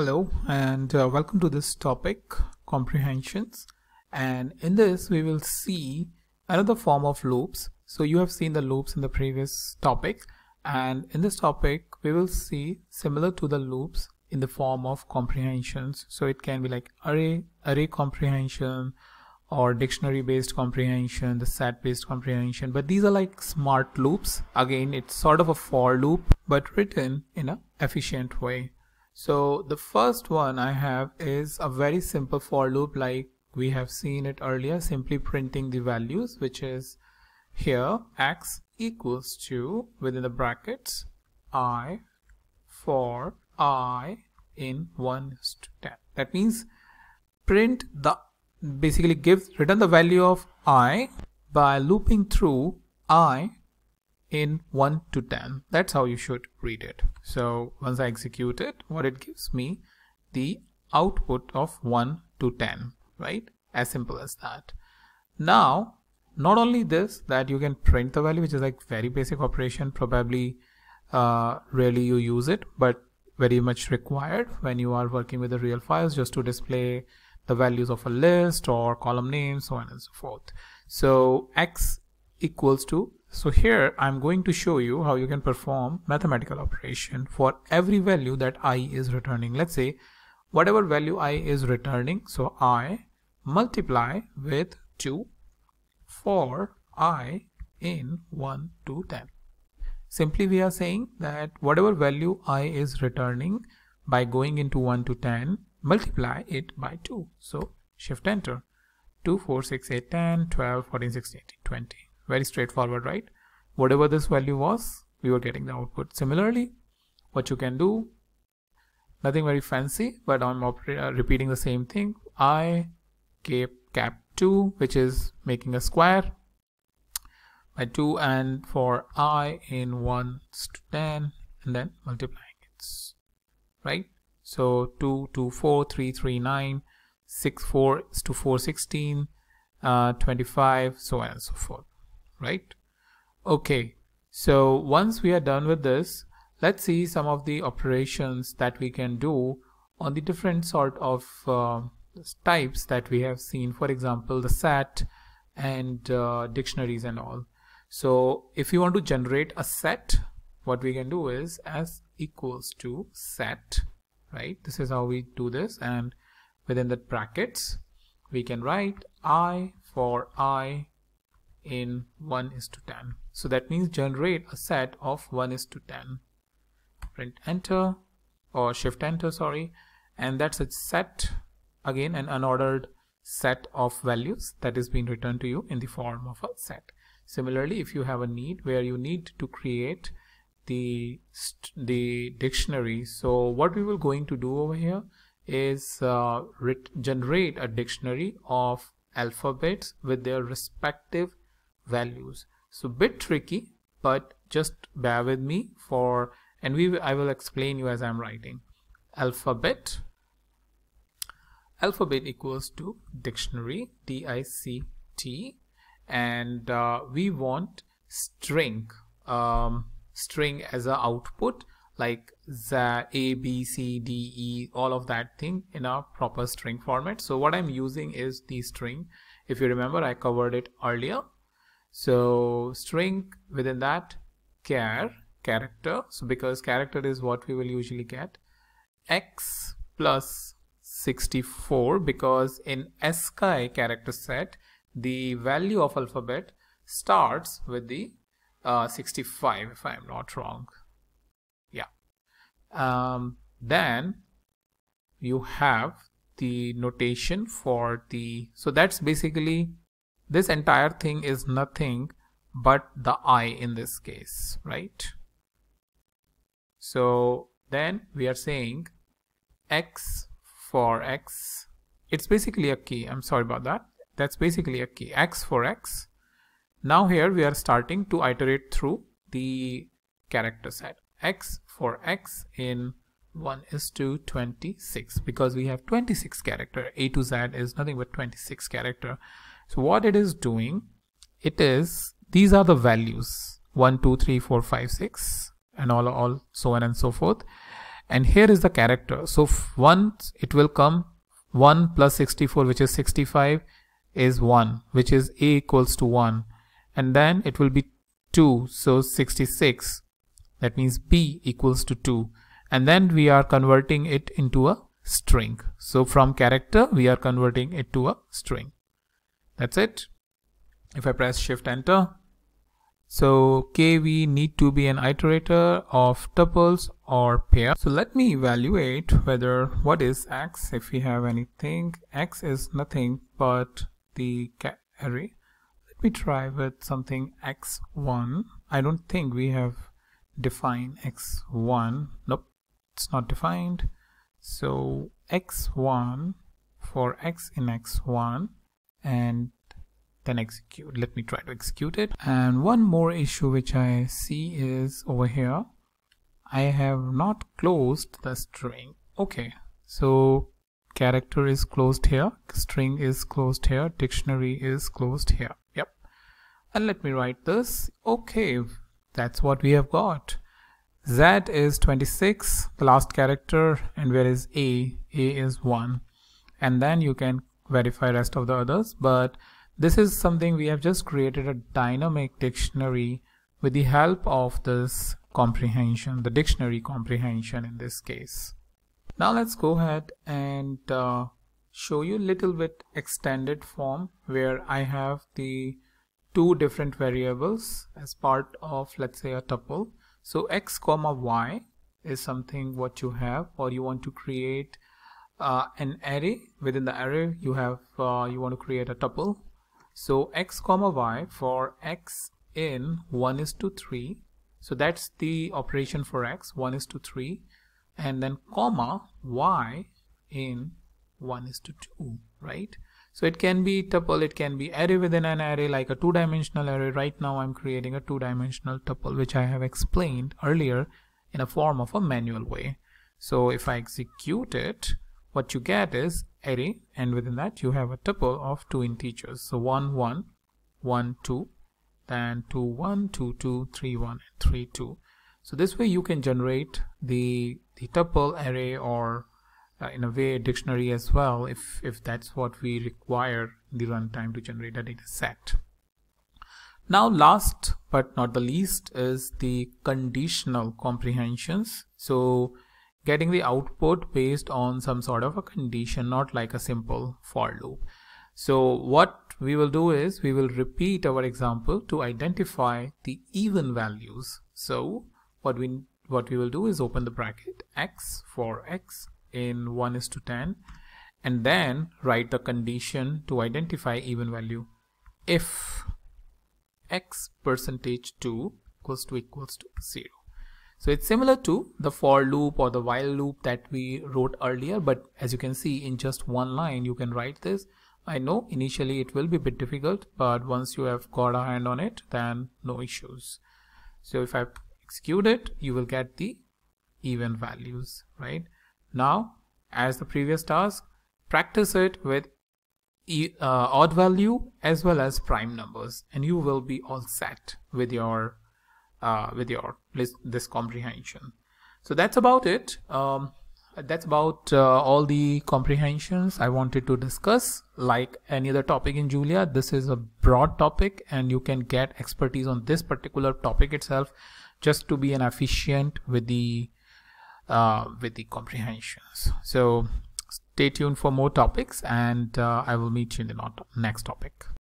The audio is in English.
Hello and welcome to this topic, comprehensions. And in this we will see another form of loops. So you have seen the loops in the previous topic, and in this topic we will see similar to the loops in the form of comprehensions. So it can be like array comprehension or dictionary based comprehension, the set based comprehension, but these are like smart loops. Again, it's sort of a for loop but written in an efficient way. So the first one I have is a very simple for loop, like we have seen it earlier, simply printing the values, which is here x equals to, within the brackets, I for I in 1 to 10. That means print the, basically give, return the value of I by looping through I in 1 to 10. That's how you should read it. So once I execute it, what it gives me, the output of 1 to 10, right? As simple as that. Now not only this, that you can print the value, which is like very basic operation, probably rarely you use it, but very much required when you are working with the real files, just to display the values of a list or column names, so on and so forth. So x equals to, so here I'm going to show you how you can perform mathematical operation for every value that I is returning. Let's say whatever value I is returning, so I multiply with 2 for I in 1 to 10. Simply we are saying that whatever value I is returning, by going into 1 to 10, multiply it by 2. So shift enter, 2, 4, 6, 8, 10, 12, 14, 16, 18, 20. Very straightforward, right? Whatever this value was, we were getting the output. Similarly, what you can do, nothing very fancy, but I'm repeating the same thing. I cap 2, which is making a square by 2, and for I in 1 to 10, and then multiplying it, right? So 2, 2, 4, 3, 3, 9, 6, 4 to 4, 16, 25, so on and so forth. Right? Okay, so once we are done with this, let's see some of the operations that we can do on the different sort of types that we have seen, for example the set and dictionaries and all. So if you want to generate a set, what we can do is s equals to set, right? This is how we do this, and within the brackets we can write I for I in 1 to 10. So that means generate a set of 1 to 10. Print enter, or shift enter, sorry, and that's a set, again an unordered set of values that is being returned to you in the form of a set. Similarly, if you have a need where you need to create the dictionary, so what we will going to do over here is generate a dictionary of alphabets with their respective values. So bit tricky, but just bear with me for, and I will explain you as I'm writing. Alphabet equals to dictionary, D-I-C-T, and we want string as a output, like A, B, C, D, E, all of that thing in a proper string format. So what I'm using is the string. If you remember, I covered it earlier. So string, within that character, so because character is what we will usually get, x plus 64, because in ASCII character set the value of alphabet starts with the 65, if I am not wrong. Yeah, then you have the notation for the, so that's basically, this entire thing is nothing but the I in this case, right? So then we are saying x for x, it's basically a key, I'm sorry about that, that's basically a key, x for x. Now here we are starting to iterate through the character set, x for x in 1 to 26, because we have 26 character, A to Z is nothing but 26 character. So what it is doing, it is, these are the values 1, 2, 3, 4, 5, 6 and all so on and so forth, and here is the character. So once it will come 1 plus 64, which is 65, is 1, which is a equals to 1, and then it will be 2, so 66, that means b equals to 2, and then we are converting it into a string. So from character we are converting it to a string. That's it. If I press shift enter, so KV need to be an iterator of tuples or pair. So let me evaluate whether what is x, if we have anything. X is nothing but the array. Let me try with something x1. I don't think we have defined x1. Nope, it's not defined. So x1 for x in x1 and then execute. Let me try to execute it. And one more issue which I see is over here. I have not closed the string. Okay, so character is closed here, string is closed here, dictionary is closed here. Yep. And let me write this. Okay, that's what we have got. Z is 26, the last character, and where is a is 1, and then you can verify rest of the others. But this is something we have just created a dynamic dictionary with the help of this comprehension, the dictionary comprehension in this case. Now let's go ahead and show you little bit extended form where I have the two different variables as part of, let's say, a tuple. So x comma y is something what you have, or you want to create an array. Within the array you have you want to create a tuple. So x comma y for x in 1:3, so that's the operation for x, 1:3, and then comma y in 1:2, right? So it can be tuple, it can be array within an array, like a two-dimensional array. Right now I'm creating a two-dimensional tuple, which I have explained earlier in a form of a manual way. So if I execute it, what you get is array, and within that you have a tuple of two integers. So 1, 1, 1, 2, then 2, 1, 2, 2, 3, 1, and 3, 2. So this way you can generate the tuple array, or in a way dictionary as well, if that's what we require the runtime to generate a data set. Now last but not the least is the conditional comprehensions. So getting the output based on some sort of a condition, not like a simple for loop. So what we will do is we will repeat our example to identify the even values. So what we will do is open the bracket, x for x in 1:10, and then write the condition to identify even value. If x percentage 2 equals to 0. So it's similar to the for loop or the while loop that we wrote earlier, but as you can see, in just one line you can write this. I know initially it will be a bit difficult, but once you have got a hand on it, then no issues. So if I execute it, you will get the even values, right? Now, as the previous task, practice it with odd value as well as prime numbers, and you will be all set with your list, this comprehension. So that's about it. That's about all the comprehensions I wanted to discuss. Like any other topic in Julia, this is a broad topic, and you can get expertise on this particular topic itself just to be an efficient with the comprehensions. So stay tuned for more topics, and I will meet you in the next topic.